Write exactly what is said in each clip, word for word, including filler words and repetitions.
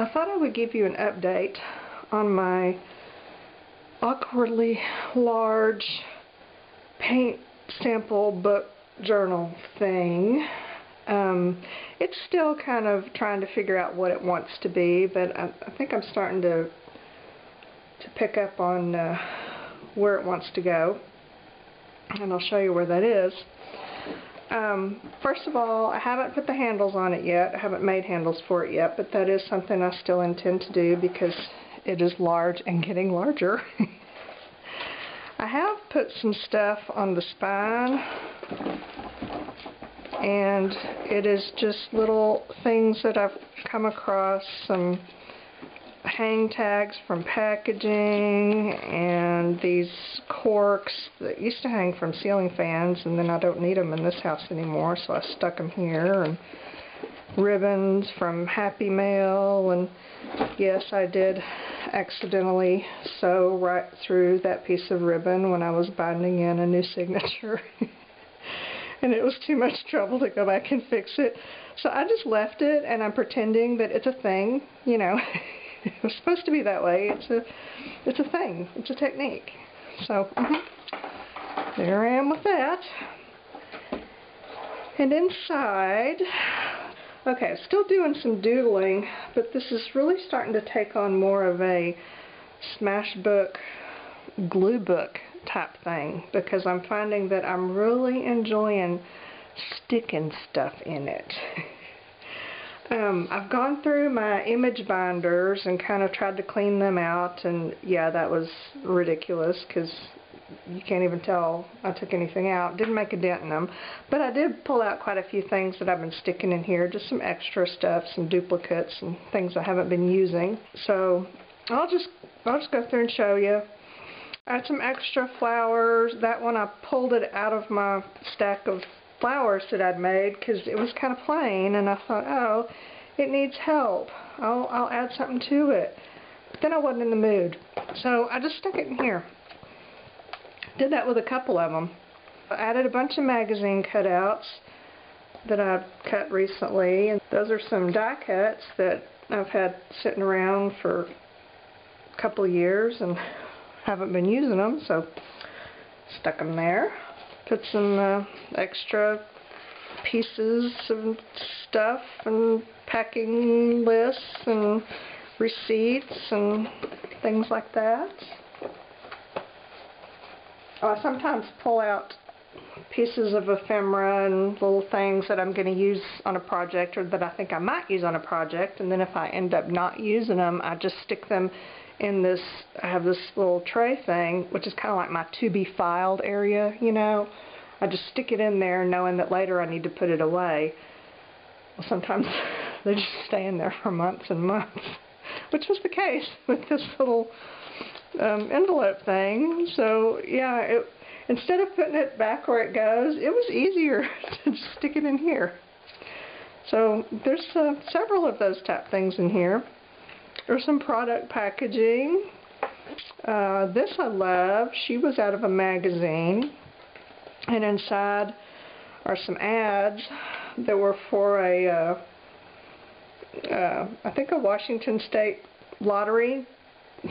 I thought I would give you an update on my awkwardly large paint sample book journal thing. Um, it's still kind of trying to figure out what it wants to be, but I, I think I'm starting to to pick up on uh, where it wants to go, and I'll show you where that is. Um, first of all, I haven't put the handles on it yet. I haven't made handles for it yet, but that is something I still intend to do because it is large and getting larger. I have put some stuff on the spine, and it is just little things that I've come across, some hang tags from packaging and these corks that used to hang from ceiling fans, and then I don't need them in this house anymore, so I stuck them here, and ribbons from Happy Mail. And yes, I did accidentally sew right through that piece of ribbon when I was binding in a new signature. And it was too much trouble to go back and fix it. So I just left it, and I'm pretending that it's a thing, you know. It was supposed to be that way. It's a it's a thing. It's a technique. So, mm-hmm. There I am with that. And inside, okay, still doing some doodling, but this is really starting to take on more of a smash book, glue book type thing, because I'm finding that I'm really enjoying sticking stuff in it. um, I've gone through my image binders and kind of tried to clean them out, and yeah, that was ridiculous because you can't even tell I took anything out. Didn't make a dent in them, but I did pull out quite a few things that I've been sticking in here, just some extra stuff, some duplicates and things I haven't been using. So I'll just I'll just go through and show you. I had some extra flowers. That one I pulled it out of my stack of flowers that I'd made because it was kind of plain, and I thought, oh, it needs help. I'll, I'll add something to it. But then I wasn't in the mood, so I just stuck it in here. Did that with a couple of them. I added a bunch of magazine cutouts that I've cut recently, and those are some die cuts that I've had sitting around for a couple of years, and haven't been using them, so stuck them there. Put some uh, extra pieces of stuff and packing lists and receipts and things like that. I sometimes pull out pieces of ephemera and little things that I'm going to use on a project, or that I think I might use on a project, and then if I end up not using them, I just stick them in this. I have this little tray thing, which is kind of like my to be filed area, you know. I just stick it in there knowing that later I need to put it away. Well, sometimes they just stay in there for months and months, which was the case with this little um, envelope thing. So yeah, it, instead of putting it back where it goes, it was easier to just stick it in here. So there's uh, several of those type things in here. There's some product packaging. Uh, this I love. She was out of a magazine, and inside are some ads that were for a, uh, uh, I think a Washington State lottery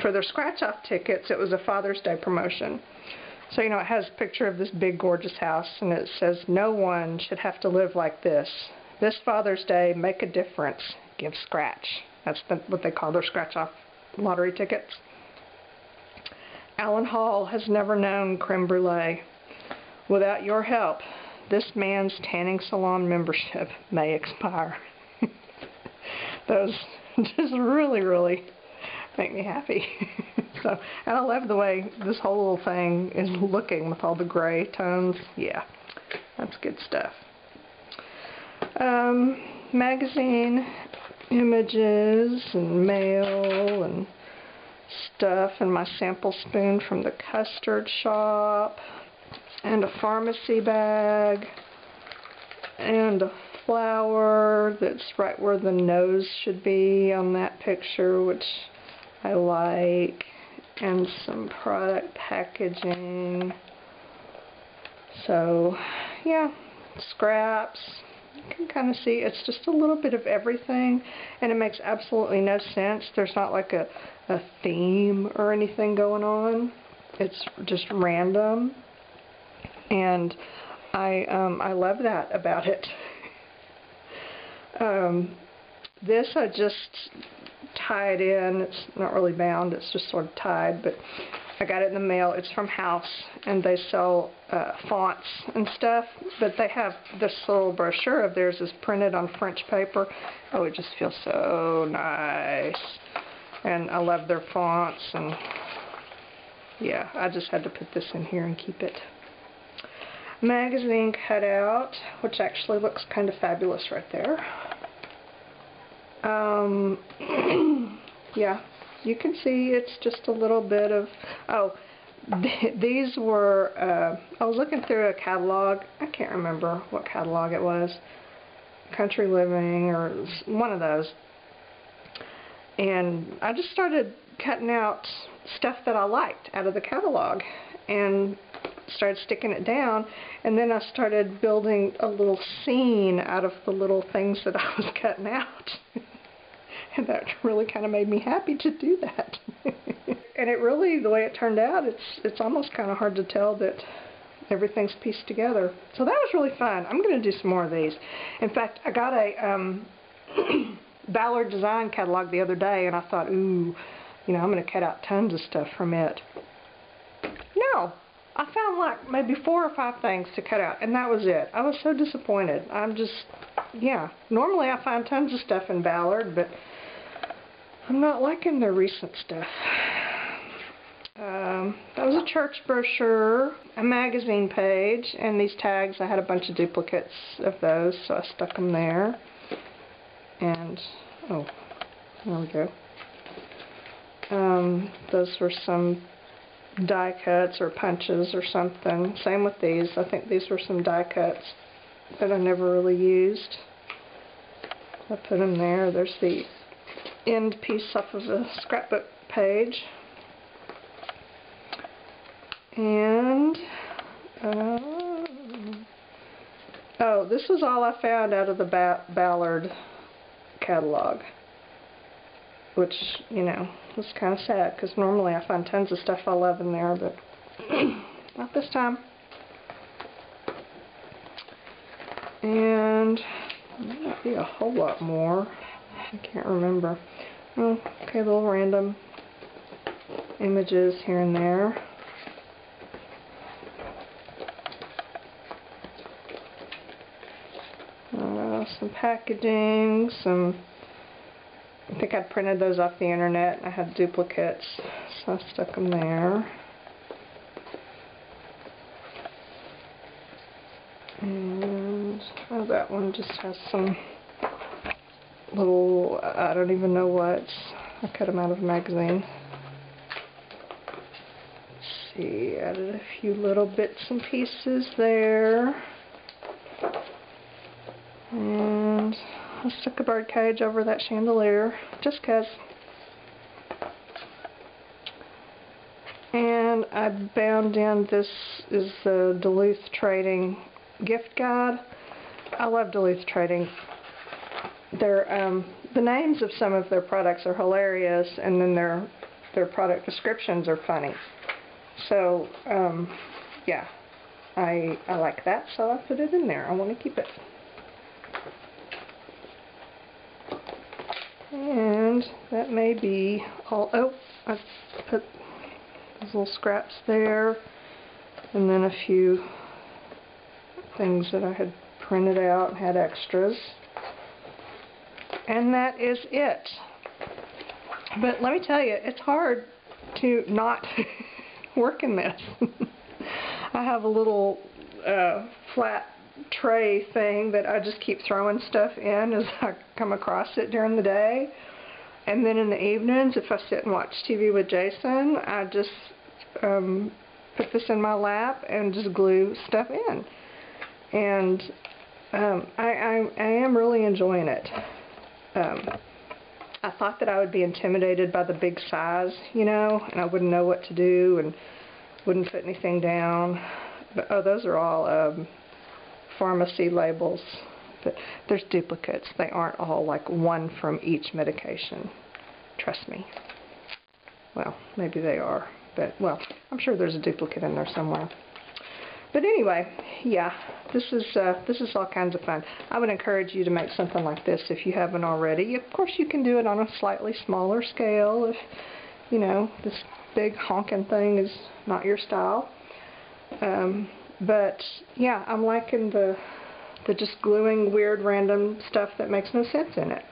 for their scratch-off tickets. It was a Father's Day promotion. So, you know, it has a picture of this big, gorgeous house, and it says, "No one should have to live like this. This Father's Day, make a difference. Give scratch." That's the, what they call their scratch-off lottery tickets. Alan Hall has never known creme brulee. Without your help, this man's tanning salon membership may expire. Those just really, really make me happy. So, and I love the way this whole little thing is looking with all the gray tones. Yeah, that's good stuff. Um, magazine images and mail and stuff, and my sample spoon from the custard shop, and a pharmacy bag, and a flower that's right where the nose should be on that picture, which I like, and some product packaging. So yeah, scraps, You can kind of see it's just a little bit of everything, and it makes absolutely no sense. There's not like a, a theme or anything going on. It's just random, and I um, I love that about it. um, this I just tied in. It's not really bound. It's just sort of tied, but I got it in the mail. It's from House, and they sell uh, fonts and stuff, but they have this little brochure of theirs is printed on French paper. Oh, it just feels so nice, and I love their fonts, and yeah, I just had to put this in here and keep it. Magazine cutout, which actually looks kind of fabulous right there. Um, yeah. You can see it's just a little bit of, oh, th these were, uh, I was looking through a catalog. I can't remember what catalog it was. Country Living or one of those. And I just started cutting out stuff that I liked out of the catalog and started sticking it down. And then I started building a little scene out of the little things that I was cutting out. And that really kind of made me happy to do that. And it really, the way it turned out, it's it's almost kind of hard to tell that everything's pieced together. So that was really fun. I'm going to do some more of these. In fact, I got a um, Ballard design catalog the other day, and I thought, ooh, you know, I'm going to cut out tons of stuff from it. No. I found like maybe four or five things to cut out, and that was it. I was so disappointed. I'm just, yeah. Normally I find tons of stuff in Ballard, but I'm not liking their recent stuff. Um, that was a church brochure, a magazine page, and these tags. I had a bunch of duplicates of those, so I stuck them there. And, oh, there we go. Um, those were some die cuts or punches or something. Same with these. I think these were some die cuts that I never really used. I put them there. There's the end piece off of the scrapbook page. And, uh, oh, this is all I found out of the ba Ballard catalog, which, you know, was kind of sad, because normally I find tons of stuff I love in there, but not this time. And there might be a whole lot more. I can't remember. Oh, okay, little random images here and there. Uh, some packaging, some... I think I printed those off the internet, and I had duplicates, so I stuck them there. And oh, that one just has some little, I don't even know what's, I cut them out of a magazine. Let's see, added a few little bits and pieces there. And I stuck a bird cage over that chandelier, just cause. And I bound in, this is the Duluth Trading gift guide. I love Duluth Trading. Their, um, the names of some of their products are hilarious, and then their, their product descriptions are funny. So, um, yeah, I, I like that, so I put it in there. I want to keep it. And that may be all. Oh, I put those little scraps there, and then a few things that I had printed out and had extras. And that is it. But let me tell you, it's hard to not work in this. I have a little uh, flat tray thing that I just keep throwing stuff in as I come across it during the day, and then in the evenings, if I sit and watch T V with Jason, I just um, put this in my lap and just glue stuff in, and um, I, I, I am really enjoying it. Um, I thought that I would be intimidated by the big size, you know, and I wouldn't know what to do and wouldn't put anything down, but oh, those are all um, pharmacy labels but there's duplicates. They aren't all like one from each medication. Trust me. Well, maybe they are, but well, I'm sure there's a duplicate in there somewhere. But anyway, yeah, this is uh, this is all kinds of fun. I would encourage you to make something like this if you haven't already. Of course, you can do it on a slightly smaller scale if, you know, this big honking thing is not your style. Um, but yeah, I'm liking the the just gluing weird random stuff that makes no sense in it.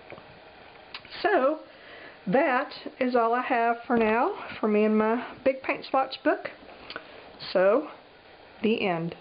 So that is all I have for now for me and my big paint swatch book. So. The end.